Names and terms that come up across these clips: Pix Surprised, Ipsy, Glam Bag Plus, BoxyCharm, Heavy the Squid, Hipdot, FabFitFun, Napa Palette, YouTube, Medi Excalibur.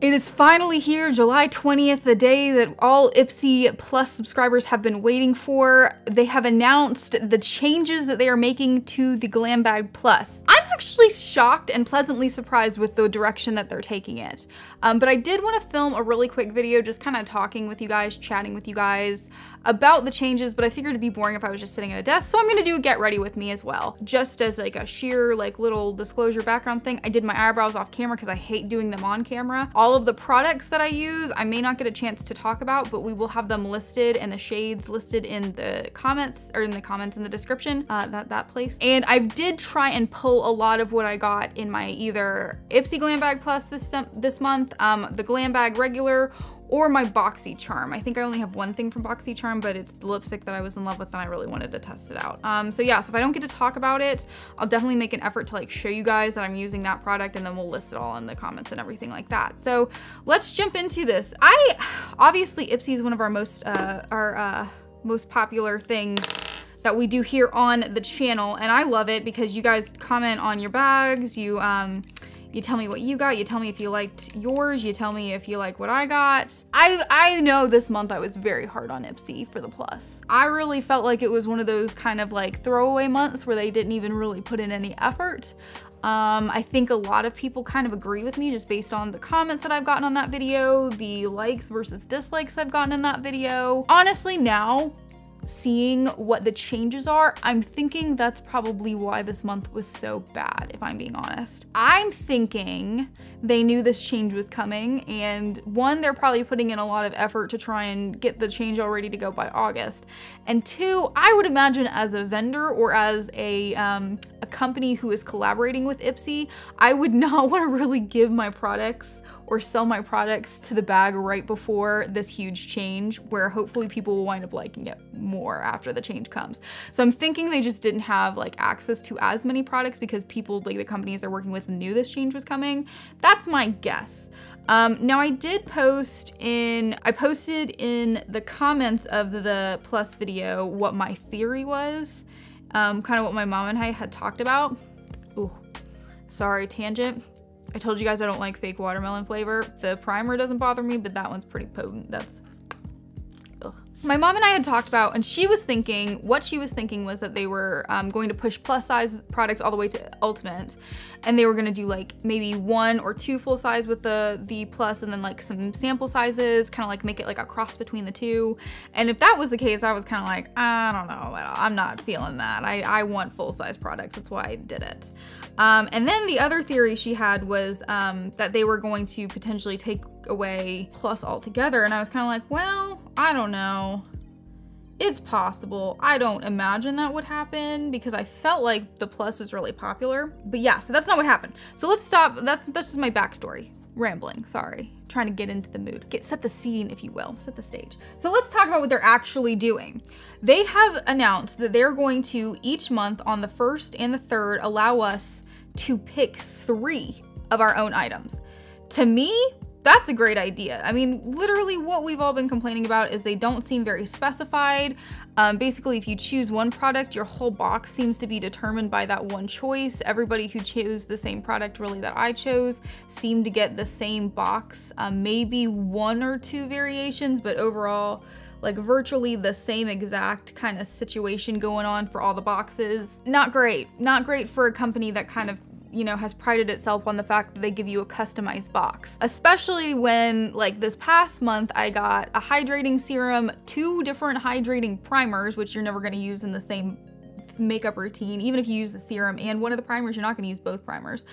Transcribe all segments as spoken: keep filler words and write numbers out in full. It is finally here, July twentieth, the day that all Ipsy Plus subscribers have been waiting for. They have announced the changes that they are making to the Glam Bag Plus. I'm actually shocked and pleasantly surprised with the direction that they're taking it. Um, but I did want to film a really quick video just kind of talking with you guys, chatting with you guys about the changes, but I figured it'd be boring if I was just sitting at a desk, so I'm gonna do a get ready with me as well. Just as like a sheer like little disclosure background thing, I did my eyebrows off camera because I hate doing them on camera. All All of the products that I use, I may not get a chance to talk about, but we will have them listed and the shades listed in the comments or in the comments in the description, uh, that, that place. And I did try and pull a lot of what I got in my either Ipsy Glam Bag Plus this, this month, um, the Glam Bag regular, or my BoxyCharm. I think I only have one thing from BoxyCharm, but it's the lipstick that I was in love with and I really wanted to test it out. Um, so yeah, so if I don't get to talk about it, I'll definitely make an effort to like show you guys that I'm using that product, and then we'll list it all in the comments and everything like that. So let's jump into this. I, obviously Ipsy is one of our most, uh, our uh, most popular things that we do here on the channel. And I love it because you guys comment on your bags, you, um, You tell me what you got, you tell me if you liked yours, you tell me if you like what I got. I I know this month I was very hard on Ipsy for the Plus. I really felt like it was one of those kind of like throwaway months where they didn't even really put in any effort. Um, I think a lot of people kind of agreed with me just based on the comments that I've gotten on that video, the likes versus dislikes I've gotten in that video. Honestly, now, seeing what the changes are, I'm thinking that's probably why this month was so bad, if I'm being honest. I'm thinking they knew this change was coming, and one, they're probably putting in a lot of effort to try and get the change all ready to go by August. And two, I would imagine as a vendor or as a, um, a company who is collaborating with Ipsy, I would not want to really give my products or sell my products to the bag right before this huge change, where hopefully people will wind up liking it more after the change comes. So I'm thinking they just didn't have like access to as many products because people, like the companies they're working with, knew this change was coming. That's my guess. Um, now I did post in, I posted in the comments of the Plus video what my theory was, um, kind of what my mom and I had talked about. Ooh, sorry, tangent. I told you guys I don't like fake watermelon flavor. The primer doesn't bother me, but that one's pretty potent. That's, ugh. My mom and I had talked about, and she was thinking, what she was thinking was that they were um, going to push plus size products all the way to Ultimate. And they were gonna do like maybe one or two full size with the, the Plus, and then like some sample sizes, kind of like make it like a cross between the two. And if that was the case, I was kind of like, I don't know, I'm not feeling that. I, I want full size products, that's why I did it. Um, and then the other theory she had was um, that they were going to potentially take away Plus altogether. And I was kind of like, well, I don't know. It's possible. I don't imagine that would happen because I felt like the Plus was really popular. But yeah, so that's not what happened. So let's stop. That's, that's just my backstory. Rambling, sorry. Trying to get into the mood. Get, set the scene, if you will, set the stage. So let's talk about what they're actually doing. They have announced that they're going to, each month on the first and the third, allow us to pick three of our own items. To me, that's a great idea. I mean, literally what we've all been complaining about is they don't seem very specified. Um, basically, if you choose one product, your whole box seems to be determined by that one choice. Everybody who chose the same product, really, that I chose, seemed to get the same box, um, maybe one or two variations, but overall, like virtually the same exact kind of situation going on for all the boxes. Not great. Not great for a company that kind of, you know, has prided itself on the fact that they give you a customized box. Especially when, like this past month, I got a hydrating serum, two different hydrating primers, which you're never gonna use in the same makeup routine. Even if you use the serum and one of the primers, you're not gonna use both primers.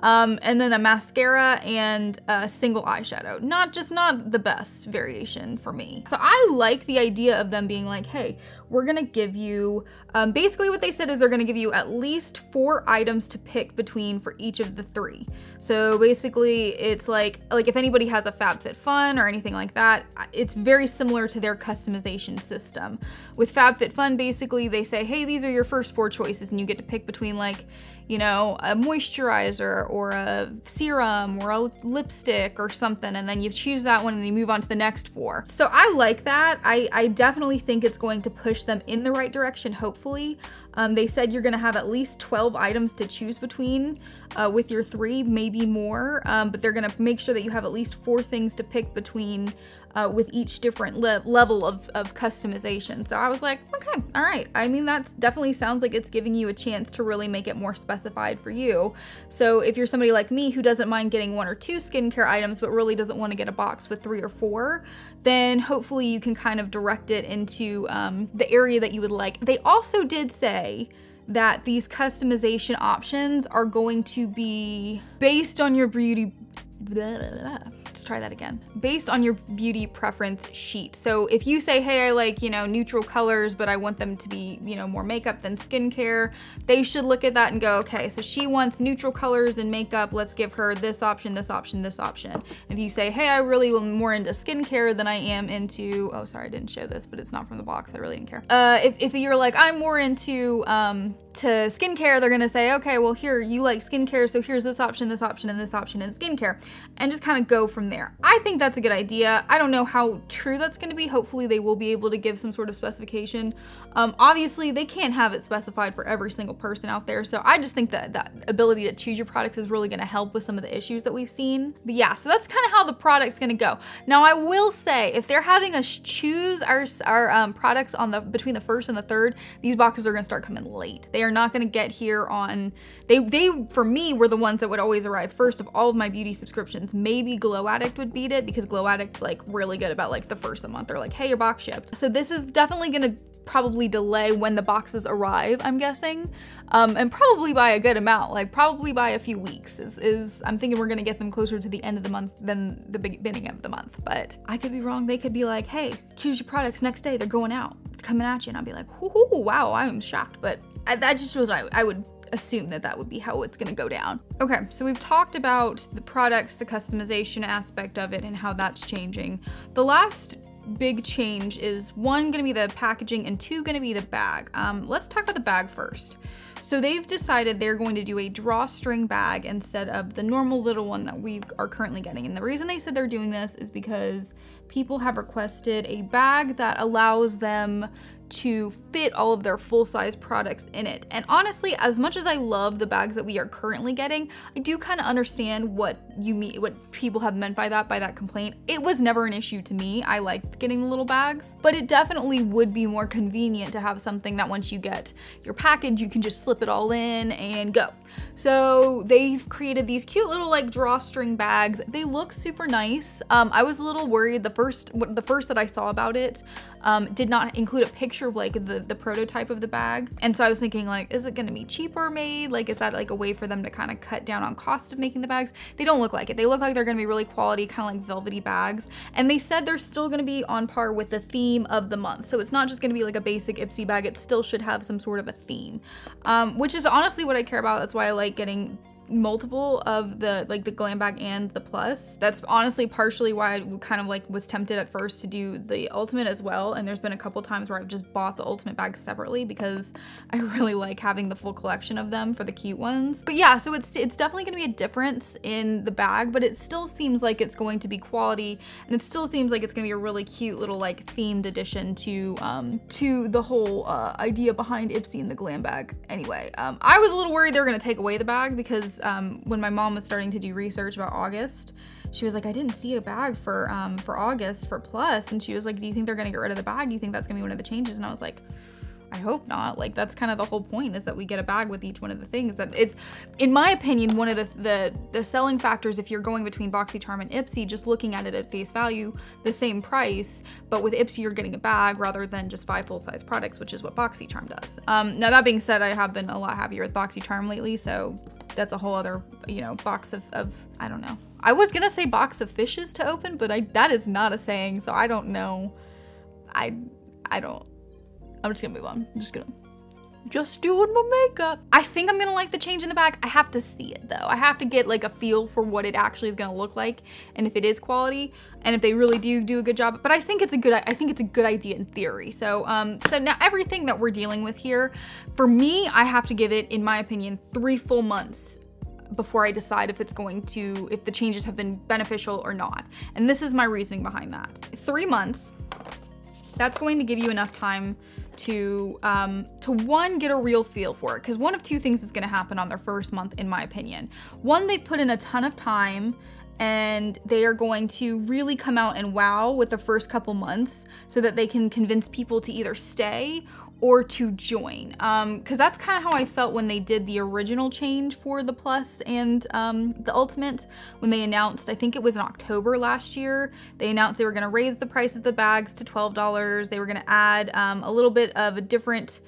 Um, and then a mascara and a single eyeshadow. Not just not the best variation for me. So I like the idea of them being like, hey, we're gonna give you, um, basically what they said is they're gonna give you at least four items to pick between for each of the three. So basically it's like, like if anybody has a FabFitFun or anything like that, it's very similar to their customization system. With FabFitFun, basically they say, hey, these are your first four choices, and you get to pick between like, you know, a moisturizer or a serum or a lipstick or something, and then you choose that one and you move on to the next four. So I like that. I, I definitely think it's going to push them in the right direction, hopefully. Um, they said you're gonna have at least twelve items to choose between uh, with your three, maybe more, um, but they're gonna make sure that you have at least four things to pick between uh, with each different le level of, of customization. So I was like, okay, all right. I mean, that definitely sounds like it's giving you a chance to really make it more specified for you. So if you're somebody like me who doesn't mind getting one or two skincare items, but really doesn't wanna get a box with three or four, then hopefully you can kind of direct it into um, the area that you would like. They also did say that these customization options are going to be based on your beauty, blah, blah, blah. Let's try that again. Based on your beauty preference sheet. So if you say, hey, I like, you know, neutral colors, but I want them to be, you know, more makeup than skincare, they should look at that and go, okay, so she wants neutral colors and makeup, let's give her this option, this option, this option. If you say, hey, I really am more into skincare than I am into, oh, sorry, I didn't show this, but it's not from the box, I really didn't care. Uh, if, if you're like, I'm more into um, to skincare, they're gonna say, okay, well here, you like skincare, so here's this option, this option, and this option in skincare, and just kind of go from there. I think that's a good idea. I don't know how true that's gonna be. Hopefully they will be able to give some sort of specification. Um, obviously they can't have it specified for every single person out there. So I just think that that ability to choose your products is really gonna help with some of the issues that we've seen. But yeah, so that's kind of how the product's gonna go. Now I will say, if they're having us choose our, our um, products on the between the first and the third, these boxes are gonna start coming late. They are not gonna get here on, they, they for me were the ones that would always arrive first of all of my beauty subscriptions. Maybe Glow Addict would beat it because Glow Addict's like really good about like the first of the month. They're like, hey, your box shipped. So this is definitely gonna probably delay when the boxes arrive, I'm guessing, um, and probably by a good amount, like probably by a few weeks is, is I'm thinking we're gonna get them closer to the end of the month than the beginning of the month, but I could be wrong. They could be like, hey, choose your products next day, they're going out, coming at you, and I'll be like, whoo-hoo, wow, I'm shocked, but I, that just was, I, I would assume that that would be how it's gonna go down. Okay, so we've talked about the products, the customization aspect of it, and how that's changing. The last big change is one, gonna be the packaging, and two, gonna be the bag. Um, let's talk about the bag first. So they've decided they're going to do a drawstring bag instead of the normal little one that we are currently getting. And the reason they said they're doing this is because people have requested a bag that allows them to fit all of their full-size products in it. And honestly, as much as I love the bags that we are currently getting, I do kind of understand what you mean, what people have meant by that, by that complaint. It was never an issue to me. I liked getting the little bags, but it definitely would be more convenient to have something that once you get your package, you can just slip it all in and go. So they've created these cute little like drawstring bags. They look super nice. Um, I was a little worried the first, the first that I saw about it um, did not include a picture of like the, the prototype of the bag. And so I was thinking like, is it gonna be cheaper made? Like, is that like a way for them to kind of cut down on cost of making the bags? They don't look like it. They look like they're gonna be really quality, kind of like velvety bags. And they said they're still gonna be on par with the theme of the month. So it's not just gonna be like a basic Ipsy bag. It still should have some sort of a theme, um, which is honestly what I care about. That's why I like getting multiple of the like the Glam Bag and the Plus. That's honestly partially why I kind of like was tempted at first to do the Ultimate as well, and there's been a couple times where I've just bought the Ultimate bag separately because I really like having the full collection of them for the cute ones. But yeah, so it's it's definitely gonna be a difference in the bag, but it still seems like it's going to be quality, and it still seems like it's gonna be a really cute little like themed addition to um to the whole uh, idea behind Ipsy and the Glam Bag. Anyway, um, I was a little worried they were gonna take away the bag because Um, when my mom was starting to do research about August, she was like, I didn't see a bag for um, for August for Plus, and she was like, do you think they're gonna get rid of the bag? Do you think that's gonna be one of the changes? And I was like, I hope not. Like, that's kind of the whole point, is that we get a bag with each one of the things. That it's, in my opinion, one of the, the, the selling factors if you're going between BoxyCharm and Ipsy, just looking at it at face value, the same price, but with Ipsy you're getting a bag rather than just five full-size products, which is what BoxyCharm does. Um, now that being said, I have been a lot happier with BoxyCharm lately, so that's a whole other, you know, box of, of, I don't know. I was gonna say box of fishes to open, but I, that is not a saying, so I don't know. I, I don't, I'm just gonna move on. I'm just gonna just doing my makeup. I think I'm gonna like the change in the back. I have to see it though. I have to get like a feel for what it actually is gonna look like and if it is quality and if they really do do a good job. But I think it's a good, I think it's a good idea in theory. So, um, so now everything that we're dealing with here, for me, I have to give it, in my opinion, three full months before I decide if it's going to, if the changes have been beneficial or not. And this is my reasoning behind that. Three months, that's going to give you enough time to, um, to one, get a real feel for it. Because one of two things is gonna happen on their first month, in my opinion. One, they've put in a ton of time and they are going to really come out and wow with the first couple months so that they can convince people to either stay or to join. Um, cause that's kind of how I felt when they did the original change for the Plus and um, the Ultimate, when they announced, I think it was in October last year, they announced they were gonna raise the price of the bags to twelve dollars. They were gonna add um, a little bit of a different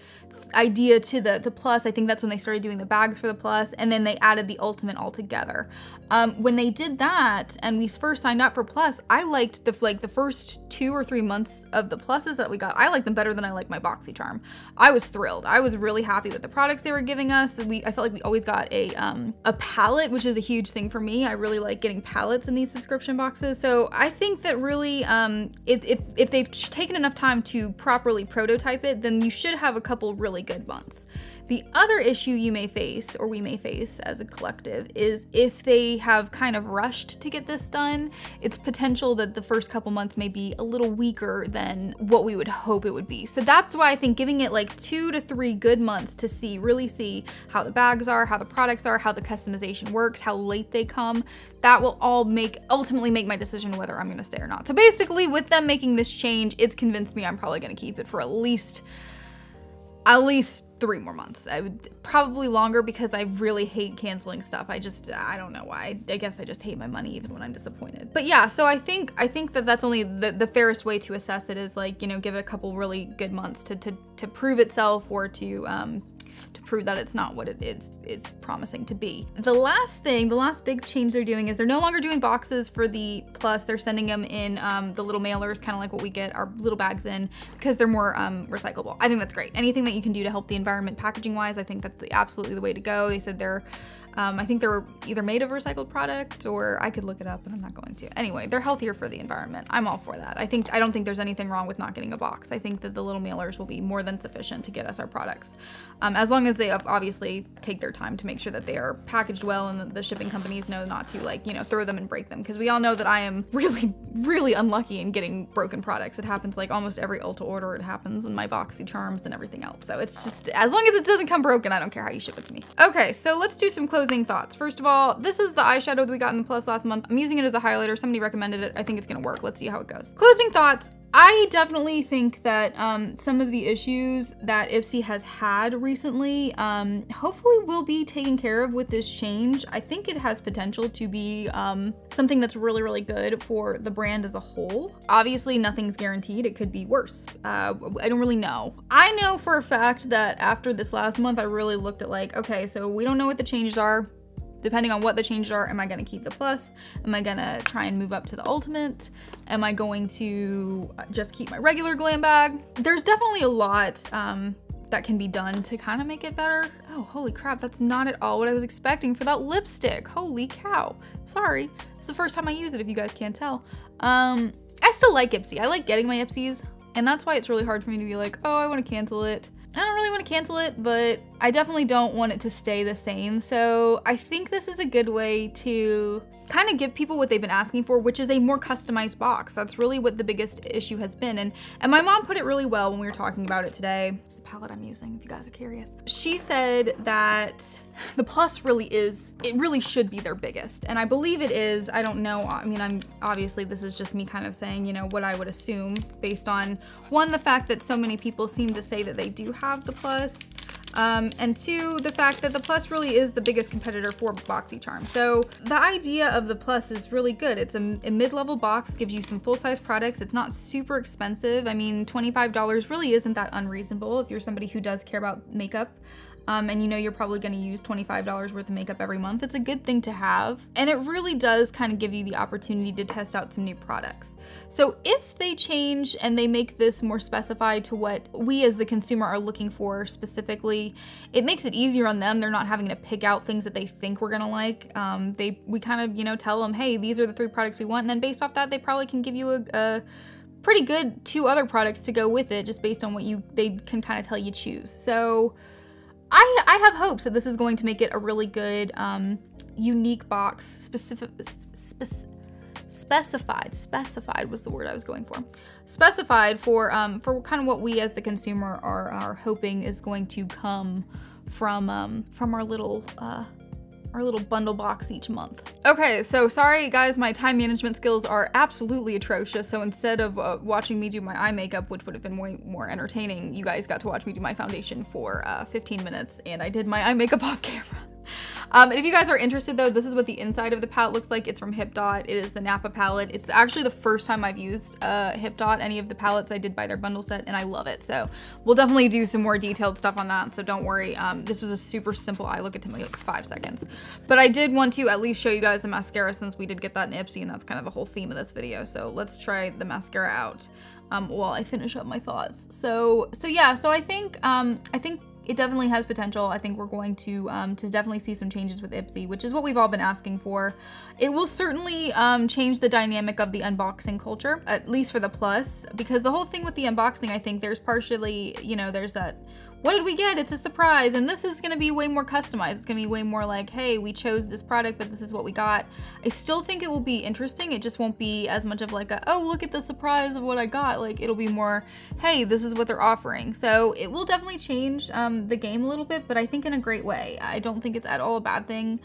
idea to the, the Plus. I think that's when they started doing the bags for the Plus, and then they added the Ultimate altogether. Um, when they did that and we first signed up for Plus, I liked the, like the first two or three months of the Pluses that we got. I liked them better than I liked my BoxyCharm. I was thrilled. I was really happy with the products they were giving us. We, I felt like we always got a, um, a palette, which is a huge thing for me. I really like getting palettes in these subscription boxes. So I think that really, um, if, if, if they've taken enough time to properly prototype it, then you should have a couple really good months. The other issue you may face, or we may face as a collective, is if they have kind of rushed to get this done, it's potential that the first couple months may be a little weaker than what we would hope it would be. So that's why I think giving it like two to three good months to see, really see how the bags are, how the products are, how the customization works, how late they come, that will all make, ultimately make my decision whether I'm gonna stay or not. So basically with them making this change, it's convinced me I'm probably gonna keep it for at least At least three more months. I would probably longer because I really hate canceling stuff. I just, I don't know why. I guess I just hate my money even when I'm disappointed. But yeah, so I think I think that that's only the, the fairest way to assess it is like, you know, give it a couple really good months to to, to prove itself or to, um, to prove that it's not what it is it's promising to be. The last thing, the last big change they're doing is they're no longer doing boxes for the Plus. They're sending them in um, the little mailers, kind of like what we get our little bags in, because they're more um, recyclable. I think that's great. Anything that you can do to help the environment packaging wise, I think that's the, absolutely the way to go. They said they're, um, I think they were either made of recycled product, or I could look it up, but I'm not going to. Anyway, they're healthier for the environment. I'm all for that. I think, I don't think there's anything wrong with not getting a box. I think that the little mailers will be more than sufficient to get us our products. Um, as long As long as they obviously take their time to make sure that they are packaged well and the shipping companies know not to, like, you know, throw them and break them, because we all know that I am really really unlucky in getting broken products. It happens like almost every Ulta order. It happens in my BoxyCharms and everything else. So it's just, as long as it doesn't come broken, I don't care how you ship it to me. Okay, so let's do some closing thoughts. First of all, this is the eyeshadow that we got in the Plus last month. I'm using it as a highlighter. Somebody recommended it. I think it's gonna work. Let's see how it goes. Closing thoughts. I definitely think that um, some of the issues that Ipsy has had recently um, hopefully will be taken care of with this change. I think it has potential to be um, something that's really, really good for the brand as a whole. Obviously, nothing's guaranteed. It could be worse. Uh, I don't really know. I know for a fact that after this last month, I really looked at like, okay, so we don't know what the changes are. Depending on what the changes are, am I gonna keep the Plus? Am I gonna try and move up to the Ultimate? Am I going to just keep my regular Glam Bag? There's definitely a lot um, that can be done to kind of make it better. Oh, holy crap, that's not at all what I was expecting for that lipstick. Holy cow, sorry. It's the first time I use it, if you guys can't tell. Um, I still like Ipsy. I like getting my Ipsys, and that's why it's really hard for me to be like, oh, I wanna cancel it. I don't really want to cancel it, but I definitely don't want it to stay the same. So I think this is a good way to kind of give people what they've been asking for, which is a more customized box. That's really what the biggest issue has been. And, and my mom put it really well when we were talking about it today. It's the palette I'm using, if you guys are curious. She said that the Plus really is, it really should be their biggest. And I believe it is. I don't know. I mean, I'm obviously, this is just me kind of saying, you know, what I would assume based on one, the fact that so many people seem to say that they do have the Plus. Um, and two, the fact that the Plus really is the biggest competitor for BoxyCharm. So the idea of the Plus is really good. It's a, a mid-level box, gives you some full-size products. It's not super expensive. I mean, twenty-five dollars really isn't that unreasonable if you're somebody who does care about makeup. um, and you know you're probably gonna use twenty-five dollars worth of makeup every month, it's a good thing to have. And it really does kind of give you the opportunity to test out some new products. So if they change and they make this more specified to what we as the consumer are looking for specifically, it makes it easier on them. They're not having to pick out things that they think we're gonna like. Um, they we kind of, you know, tell them, hey, these are the three products we want, and then based off that, they probably can give you a, a pretty good two other products to go with it just based on what you they can kind of tell you choose. So I, I have hopes that this is going to make it a really good, um, unique box, specific, specific, specified, specified was the word I was going for, specified for, um, for kind of what we as the consumer are, are hoping is going to come from, um, from our little, uh, our little bundle box each month. Okay, so sorry guys, my time management skills are absolutely atrocious. So instead of uh, watching me do my eye makeup, which would have been way more entertaining, you guys got to watch me do my foundation for uh, fifteen minutes, and I did my eye makeup off camera. Um, and if you guys are interested though, this is what the inside of the palette looks like. It's from Hipdot. It is the Napa palette. It's actually the first time I've used uh, Hipdot, any of the palettes. I did buy their bundle set and I love it. So we'll definitely do some more detailed stuff on that. So don't worry. Um, this was a super simple eye look. It took me like five seconds. But I did want to at least show you guys the mascara since we did get that in Ipsy, and that's kind of the whole theme of this video. So let's try the mascara out um, while I finish up my thoughts. So, so yeah, so I think, um, I think it definitely has potential. I think we're going to um, to definitely see some changes with Ipsy, which is what we've all been asking for. It will certainly um, change the dynamic of the unboxing culture, at least for the Plus, because the whole thing with the unboxing, I think there's partially, you know, there's that, what did we get? It's a surprise. And this is gonna be way more customized. It's gonna be way more like, hey, we chose this product, but this is what we got. I still think it will be interesting. It just won't be as much of like a, oh, look at the surprise of what I got. Like, it'll be more, hey, this is what they're offering. So it will definitely change um, the game a little bit, but I think in a great way. I don't think it's at all a bad thing.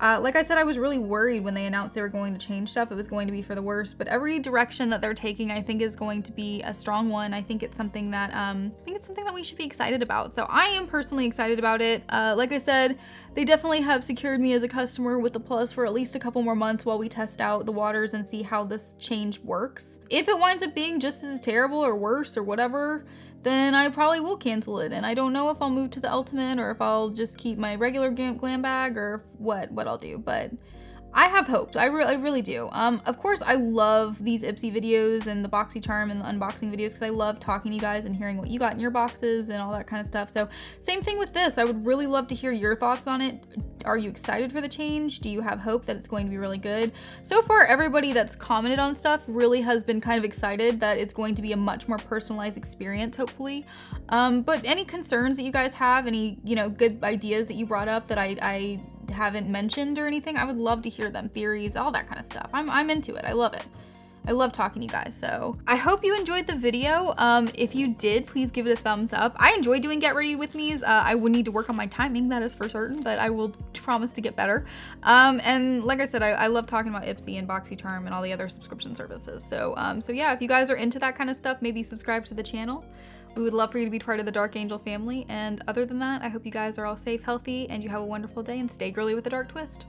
Uh, like I said, I was really worried when they announced they were going to change stuff. It was going to be for the worst, but every direction that they're taking, I think is going to be a strong one. I think it's something that, um, I think it's something that we should be excited about. So I am personally excited about it. Uh, like I said, they definitely have secured me as a customer with the Plus for at least a couple more months while we test out the waters and see how this change works. If it winds up being just as terrible or worse or whatever, then I probably will cancel it. And I don't know if I'll move to the Ultimate or if I'll just keep my regular glam bag or what, what I'll do, but I have hopes. I, re I really do. Um, of course, I love these Ipsy videos and the BoxyCharm and the unboxing videos because I love talking to you guys and hearing what you got in your boxes and all that kind of stuff. So same thing with this. I would really love to hear your thoughts on it. Are you excited for the change? Do you have hope that it's going to be really good? So far, everybody that's commented on stuff really has been kind of excited that it's going to be a much more personalized experience, hopefully. Um, but any concerns that you guys have, any, you know, good ideas that you brought up that I... I haven't mentioned or anything, I would love to hear them, theories, all that kind of stuff. I'm, I'm into it. I love it. I love talking to you guys. So I hope you enjoyed the video. Um, if you did, please give it a thumbs up. I enjoy doing Get Ready With Me's. Uh, I would need to work on my timing, that is for certain, but I will promise to get better. Um, and like I said, I, I love talking about Ipsy and BoxyCharm and all the other subscription services. So, um, so yeah, if you guys are into that kind of stuff, maybe subscribe to the channel. We would love for you to be part of the Dark Angel family. And other than that, I hope you guys are all safe, healthy, and you have a wonderful day, and stay girly with a dark twist.